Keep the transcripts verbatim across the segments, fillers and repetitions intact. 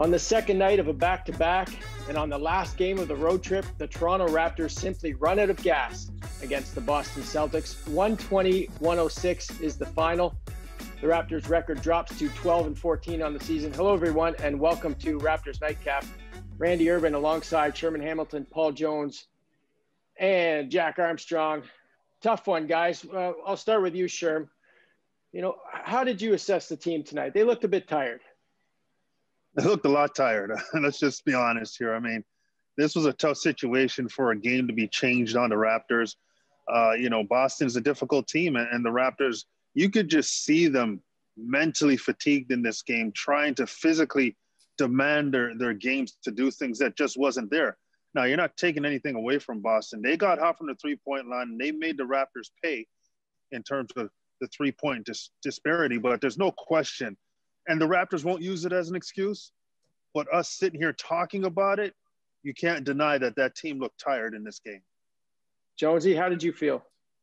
On the second night of a back-to-back and on the last game of the road trip, the Toronto Raptors simply run out of gas against the Boston Celtics. one twenty to one oh six is the final. The Raptors record drops to twelve and fourteen on the season. Hello, everyone, and welcome to Raptors Nightcap. Randy Urban alongside Sherman Hamilton, Paul Jones, and Jack Armstrong. Tough one, guys. Uh, I'll start with you, Sherm. You know, how did you assess the team tonight? They looked a bit tired. They looked a lot tired. Let's just be honest here. I mean, this was a tough situation for a game to be changed on the Raptors. Uh, you know, Boston's a difficult team, and the Raptors, you could just see them mentally fatigued in this game, trying to physically demand their, their games to do things that just wasn't there. Now, you're not taking anything away from Boston. They got hot from the three-point line, and they made the Raptors pay in terms of the three-point dis disparity, but there's no question. And the Raptors won't use it as an excuse, but us sitting here talking about it, you can't deny that that team looked tired in this game. Jonesy, how did you feel?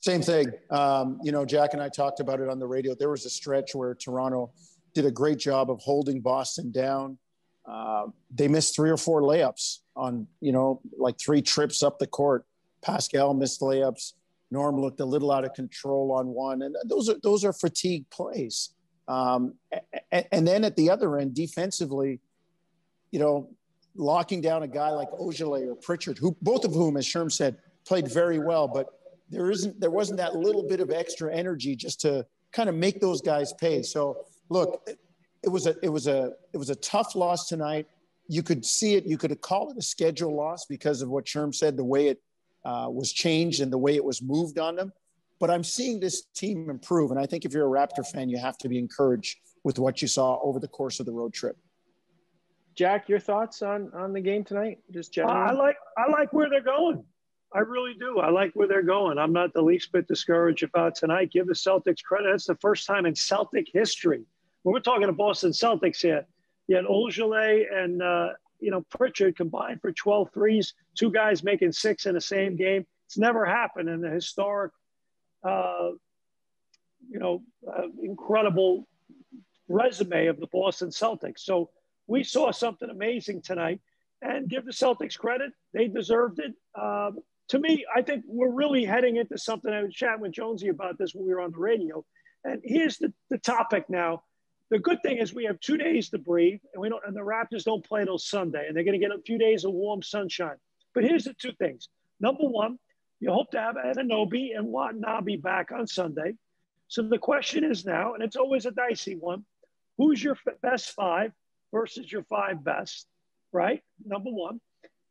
Same thing. Um, you know, Jack and I talked about it on the radio. There was a stretch where Toronto did a great job of holding Boston down. Uh, they missed three or four layups on, you know, like three trips up the court. Pascal missed layups. Norm looked a little out of control on one. And those are, those are fatigue plays. Um, and, and then at the other end, defensively, you know, locking down a guy like Ojeleye or Pritchard, who both of whom, as Sherm said, played very well, but there isn't, there wasn't that little bit of extra energy just to kind of make those guys pay. So look, it, it was a, it was a, it was a tough loss tonight. You could see it. You could call it a schedule loss because of what Sherm said, the way it uh, was changed and the way it was moved on them. But I'm seeing this team improve. And I think if you're a Raptor fan, you have to be encouraged with what you saw over the course of the road trip. Jack, your thoughts on, on the game tonight? Just generally. I like, I like where they're going. I really do. I like where they're going. I'm not the least bit discouraged about tonight. Give the Celtics credit. That's the first time in Celtic history. When we're talking to Boston Celtics here, you had Ojeleye and, uh, you know, Pritchard combined for twelve threes, two guys making six in the same game. It's never happened in the historic Uh, you know, uh, incredible resume of the Boston Celtics. So we saw something amazing tonight, and give the Celtics credit. They deserved it. Um, to me, I think we're really heading into something. I was chatting with Jonesy about this when we were on the radio. And here's the, the topic now. The good thing is we have two days to breathe, and we don't, and the Raptors don't play till Sunday, and they're going to get a few days of warm sunshine. But here's the two things. Number one, you hope to have Anunoby and Watanabe back on Sunday. So the question is now, and it's always a dicey one, who's your best five versus your five best, right? Number one.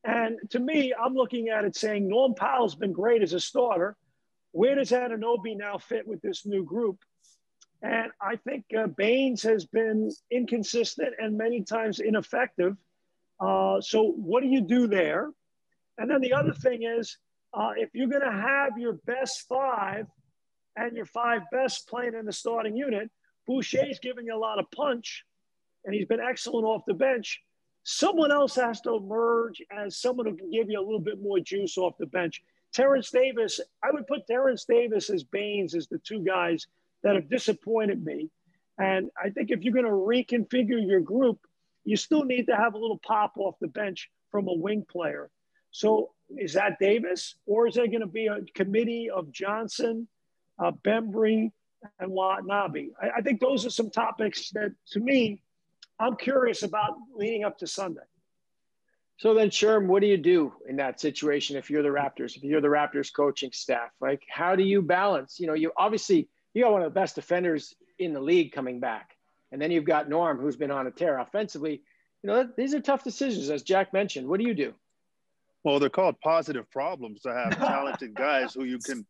And to me, I'm looking at it saying Norm Powell's been great as a starter. Where does Anunoby now fit with this new group? And I think uh, Baines has been inconsistent and many times ineffective. Uh, so what do you do there? And then the other thing is, Uh, if you're going to have your best five and your five best playing in the starting unit, Boucher's giving you a lot of punch, and he's been excellent off the bench. Someone else has to emerge as someone who can give you a little bit more juice off the bench. Terrence Davis, I would put Terrence Davis as Baines as the two guys that have disappointed me. And I think if you're going to reconfigure your group, you still need to have a little pop off the bench from a wing player. So is that Davis, or is there going to be a committee of Johnson, uh, Bembry, and Watanabe? I, I think those are some topics that, to me, I'm curious about leading up to Sunday. So then, Sherm, what do you do in that situation if you're the Raptors, if you're the Raptors coaching staff? Like, how do you balance? You know, you obviously, you got one of the best defenders in the league coming back. And then you've got Norm, who's been on a tear offensively. You know, that, these are tough decisions, as Jack mentioned. What do you do? Well, they're called positive problems to have talented guys who you can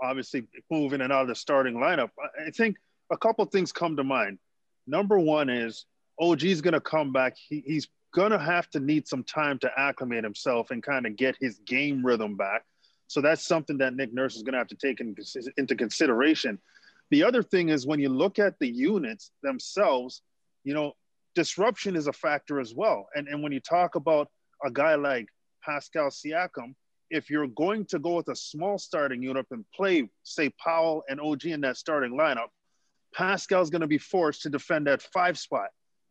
obviously move in and out of the starting lineup. I think a couple of things come to mind. Number one is O G's going to come back. He, he's going to have to need some time to acclimate himself and kind of get his game rhythm back. So that's something that Nick Nurse is going to have to take in, into consideration. The other thing is when you look at the units themselves, you know, disruption is a factor as well. And, and when you talk about a guy like Pascal Siakam, if you're going to go with a small starting unit and play, say, Powell and O G in that starting lineup, Pascal's going to be forced to defend that five spot.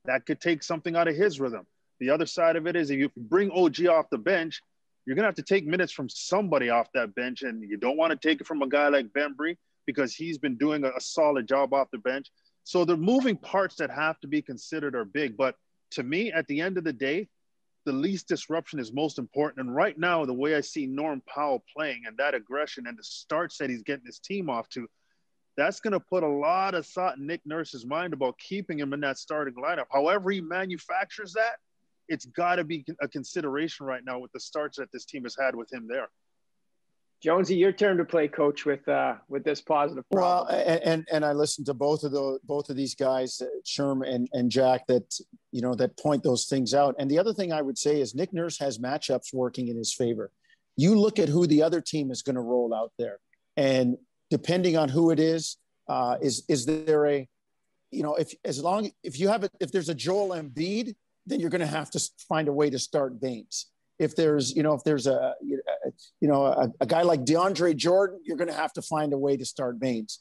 That could take something out of his rhythm. The other side of it is if you bring O G off the bench, you're going to have to take minutes from somebody off that bench, and you don't want to take it from a guy like Bembry because he's been doing a, a solid job off the bench. So the moving parts that have to be considered are big. But to me, at the end of the day, the least disruption is most important. And right now, the way I see Norm Powell playing and that aggression and the starts that he's getting his team off to, that's going to put a lot of thought in Nick Nurse's mind about keeping him in that starting lineup. However he manufactures that, it's got to be a consideration right now with the starts that this team has had with him there. Jonesy, your turn to play coach with uh, with this positive problem. Well, and, and and I listened to both of those, both of these guys, Sherm and, and Jack, that you know that point those things out. And the other thing I would say is Nick Nurse has matchups working in his favor. You look at who the other team is going to roll out there, and depending on who it is, uh, is is there a, you know, if as long if you have a, if there's a Joel Embiid, then you're going to have to find a way to start Baines. If there's, you know, if there's a, you know, a, a guy like DeAndre Jordan, you're going to have to find a way to start Baines.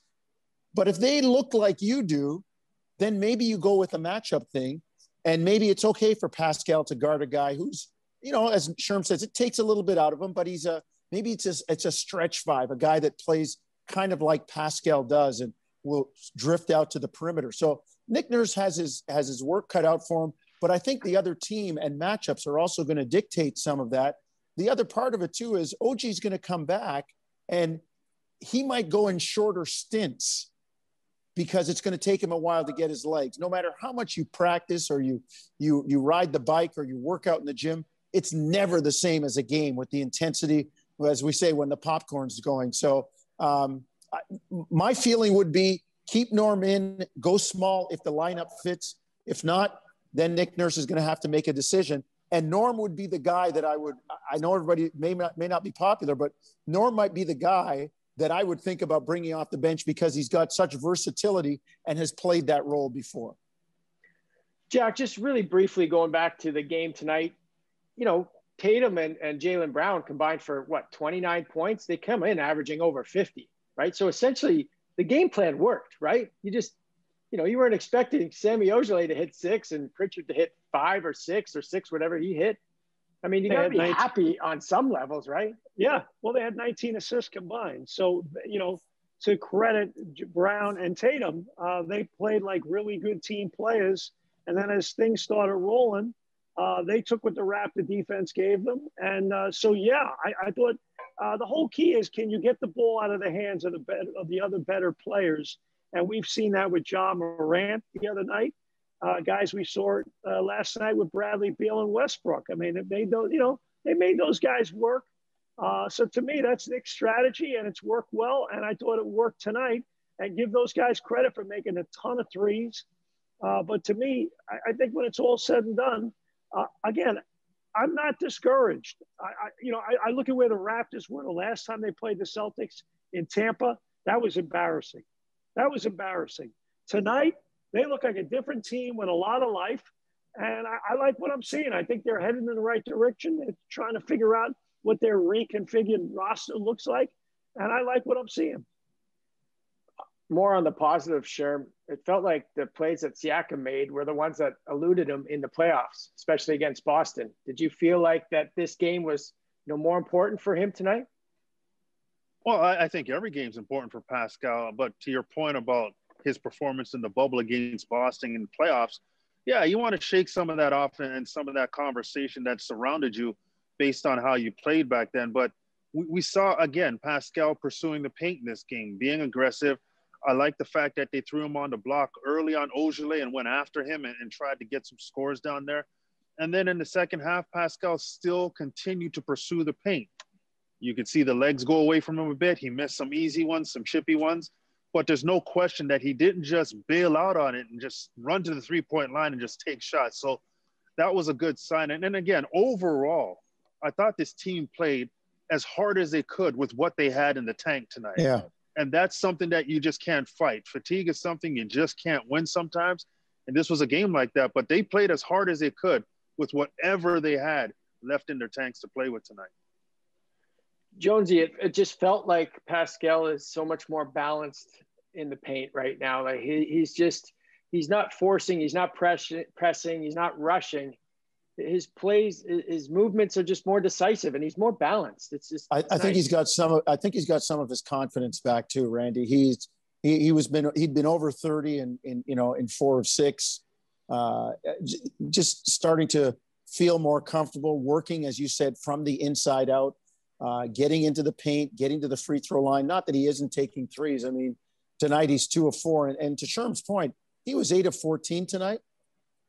But if they look like you do, then maybe you go with a matchup thing, and maybe it's okay for Pascal to guard a guy who's, you know, as Sherm says, it takes a little bit out of him, but he's a, maybe it's a, it's a stretch five, a guy that plays kind of like Pascal does and will drift out to the perimeter. So Nick Nurse has his, has his work cut out for him. But I think the other team and matchups are also going to dictate some of that. The other part of it, too, is O G's going to come back, and he might go in shorter stints because it's going to take him a while to get his legs. No matter how much you practice or you you you ride the bike or you work out in the gym, it's never the same as a game with the intensity, as we say, when the popcorn's going. So um, I, my feeling would be keep Norm in, go small if the lineup fits. If not, then Nick Nurse is going to have to make a decision. And Norm would be the guy that I would, I know everybody may not, may not be popular, but Norm might be the guy that I would think about bringing off the bench because he's got such versatility and has played that role before. Jack, just really briefly going back to the game tonight, you know, Tatum and, and Jaylen Brown combined for what, twenty-nine points? They come in averaging over fifty, right? So essentially the game plan worked, right? You just, You know, you weren't expecting Sammy Ojeleye to hit six and Pritchard to hit five or six or six, whatever he hit. I mean, you got to be happy on some levels, right? Yeah. Well, they had nineteen assists combined. So, you know, to credit Brown and Tatum, uh, they played like really good team players. And then as things started rolling, uh, they took what the Raptor defense gave them. And uh, so, yeah, I, I thought uh, the whole key is, can you get the ball out of the hands of the, better, of the other better players? And we've seen that with John Morant the other night. Uh, guys, we saw it uh, last night with Bradley Beal and Westbrook. I mean, it made those, you know, they made those guys work. Uh, so to me, that's Nick's strategy, and it's worked well. And I thought it worked tonight. And give those guys credit for making a ton of threes. Uh, but to me, I, I think when it's all said and done, uh, again, I'm not discouraged. I, I you know, I, I look at where the Raptors were the last time they played the Celtics in Tampa. That was embarrassing. That was embarrassing. Tonight, they look like a different team with a lot of life. And I, I like what I'm seeing. I think they're headed in the right direction. They're trying to figure out what their reconfigured roster looks like. And I like what I'm seeing. More on the positive, Sherm, it felt like the plays that Siakam made were the ones that eluded him in the playoffs, especially against Boston. Did you feel like that this game was you know, more important for him tonight? Well, I think every game's important for Pascal, but to your point about his performance in the bubble against Boston in the playoffs, yeah, you want to shake some of that off and some of that conversation that surrounded you based on how you played back then. But we saw, again, Pascal pursuing the paint in this game, being aggressive. I like the fact that they threw him on the block early on Ojeleye and went after him and, and tried to get some scores down there. And then in the second half, Pascal still continued to pursue the paint. You could see the legs go away from him a bit. He missed some easy ones, some chippy ones, but there's no question that he didn't just bail out on it and just run to the three-point line and just take shots. So that was a good sign. And then again, overall, I thought this team played as hard as they could with what they had in the tank tonight. Yeah. And that's something that you just can't fight. Fatigue is something you just can't win sometimes. And this was a game like that, but they played as hard as they could with whatever they had left in their tanks to play with tonight. Jonesy, it, it just felt like Pascal is so much more balanced in the paint right now. Like he, he's just, he's not forcing, he's not press, pressing, he's not rushing. His plays, his movements are just more decisive, and he's more balanced. It's just. It's I, I nice. think he's got some. Of, I think he's got some of his confidence back too, Randy. He's he, he was been he'd been over thirty in in you know in four of six, uh, just starting to feel more comfortable working, as you said, from the inside out, uh, getting into the paint, getting to the free throw line. Not that he isn't taking threes. I mean, tonight he's two of four, and, and to Sherm's point, he was eight of fourteen tonight.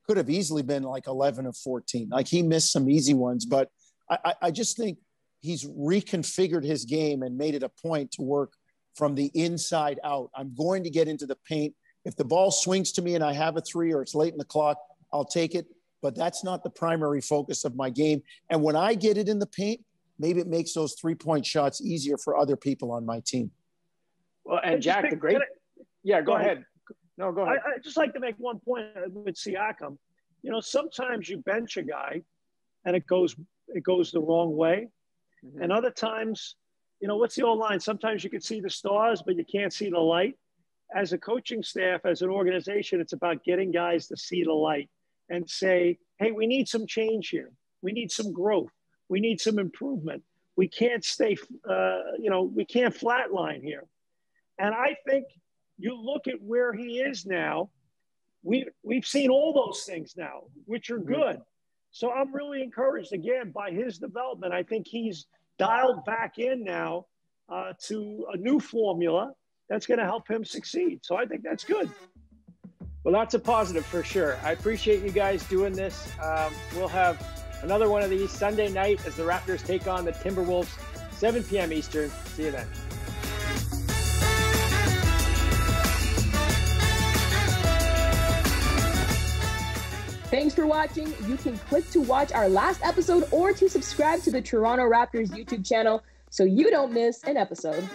Could have easily been like eleven of fourteen. Like he missed some easy ones, but I, I just think he's reconfigured his game and made it a point to work from the inside out. I'm going to get into the paint. If the ball swings to me and I have a three or it's late in the clock, I'll take it, but that's not the primary focus of my game. And when I get it in the paint, maybe it makes those three point shots easier for other people on my team. Well, and Jack, the great, yeah, go ahead. No, go ahead. I, I just like to make one point with Siakam. You know, sometimes you bench a guy, and it goes it goes the wrong way, mm-hmm. and other times, you know, what's the old line? Sometimes you can see the stars, but you can't see the light. As a coaching staff, as an organization, it's about getting guys to see the light and say, "Hey, we need some change here. We need some growth. We need some improvement. We can't stay, uh, you know, we can't flatline here." And I think. You look at where he is now, we, we've seen all those things now, which are good. So I'm really encouraged, again, by his development. I think he's dialed back in now uh, to a new formula that's going to help him succeed. So I think that's good. Well, that's a positive for sure. I appreciate you guys doing this. Um, we'll have another one of these Sunday night as the Raptors take on the Timberwolves, seven p.m. Eastern. See you then. Thanks for watching. You can click to watch our last episode or to subscribe to the Toronto Raptors YouTube channel so you don't miss an episode.